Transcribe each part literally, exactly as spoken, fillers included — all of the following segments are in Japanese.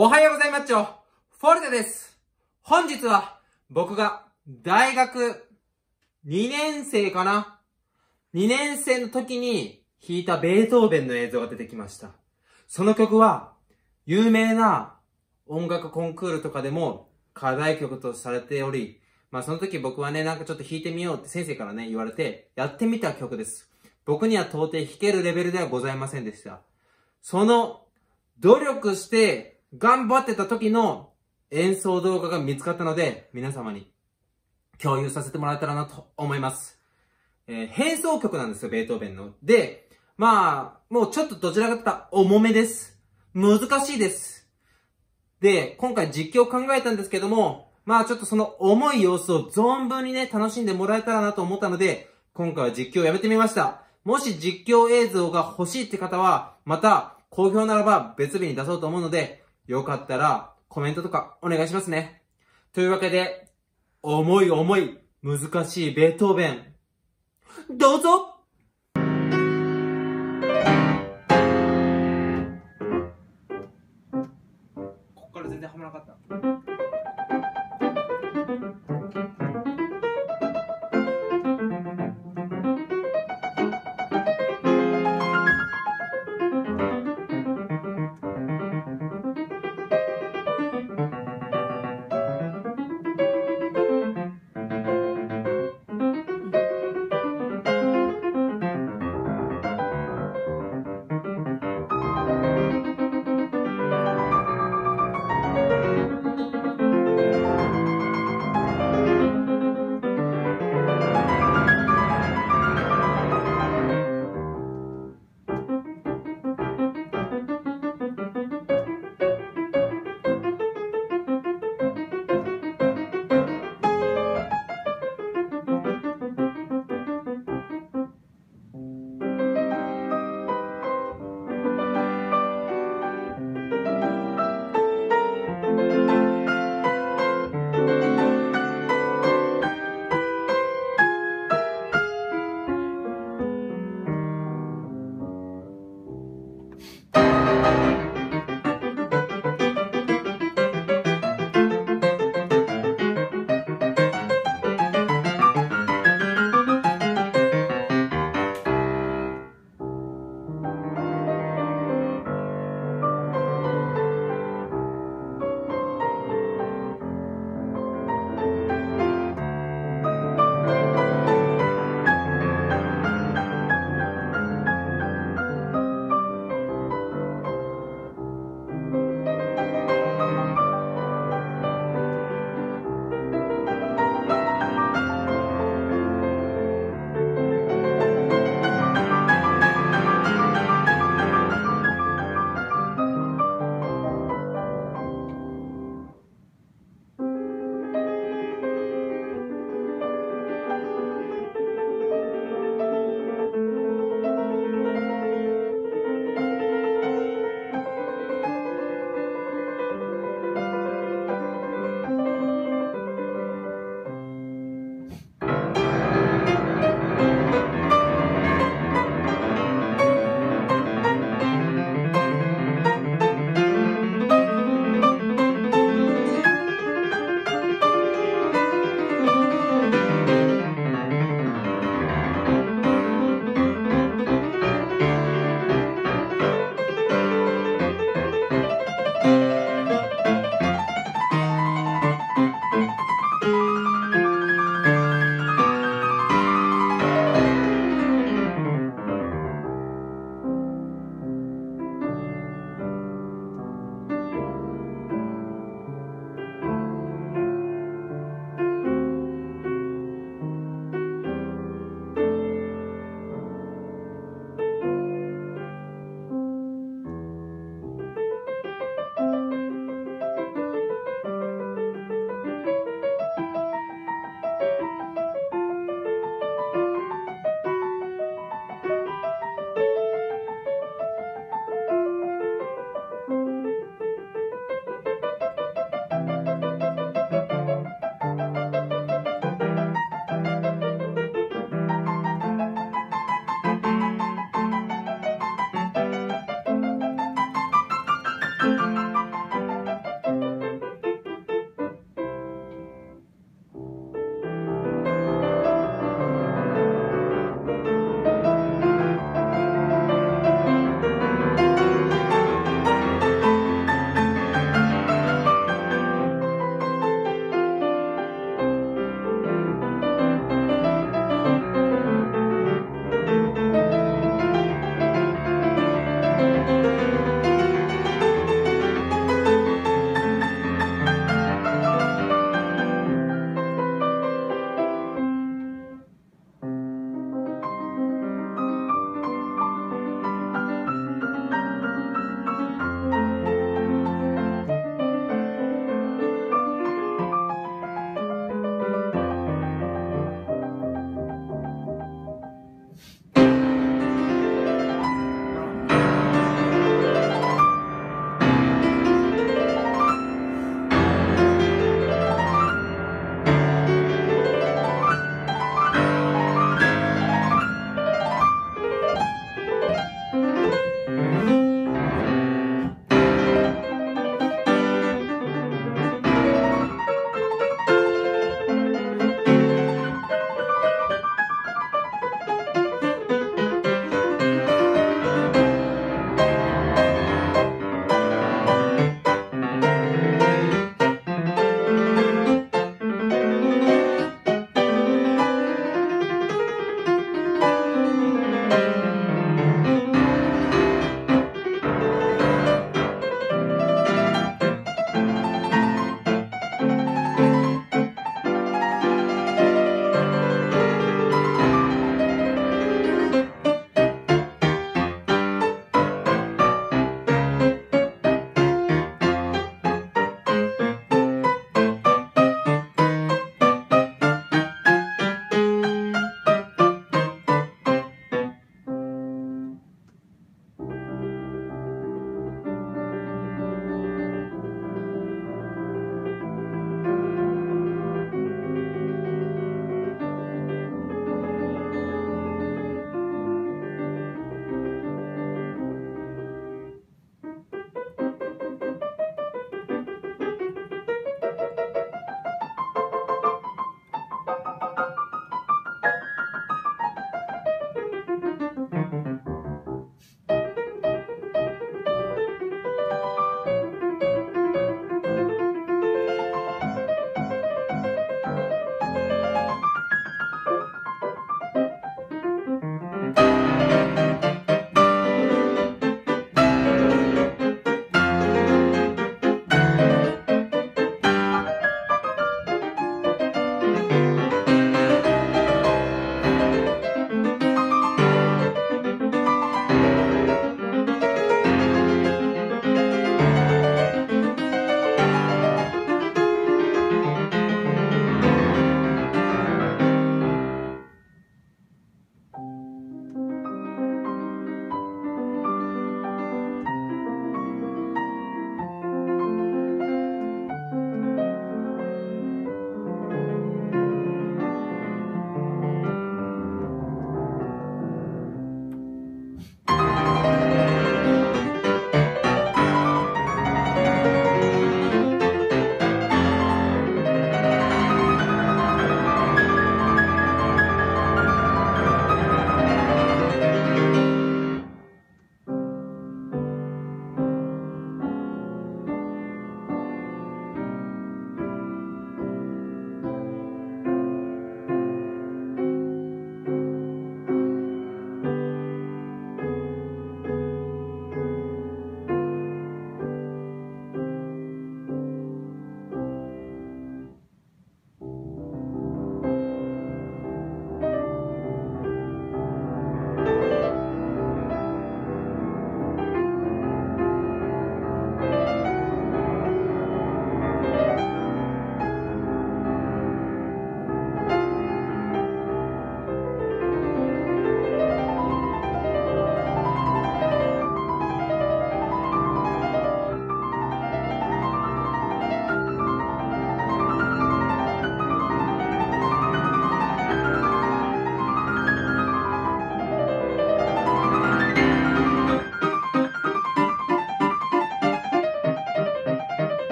おはようございますちょフォルテです。本日は僕が大学にねん生かな ?に 年生の時に弾いたベートーベンの映像が出てきました。その曲は有名な音楽コンクールとかでも課題曲とされており、まあその時僕はね、なんかちょっと弾いてみようって先生からね、言われてやってみた曲です。僕には到底弾けるレベルではございませんでした。その努力して頑張ってた時の演奏動画が見つかったので、皆様に共有させてもらえたらなと思います。えー、変奏曲なんですよ、ベートーベンの。で、まあ、もうちょっとどちらかというと重めです。難しいです。で、今回実況を考えたんですけども、まあちょっとその重い様子を存分にね、楽しんでもらえたらなと思ったので、今回は実況をやめてみました。もし実況映像が欲しいって方は、また好評ならば別日に出そうと思うので、よかったらコメントとかお願いしますね。というわけで、重い重い難しいベートーベン、どうぞ。こっから全然はまらなかった。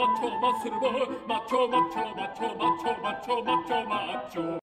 マッチョマッスルボーイマッチョマッチョマッチョマッチョマッチョマッチョマッチョ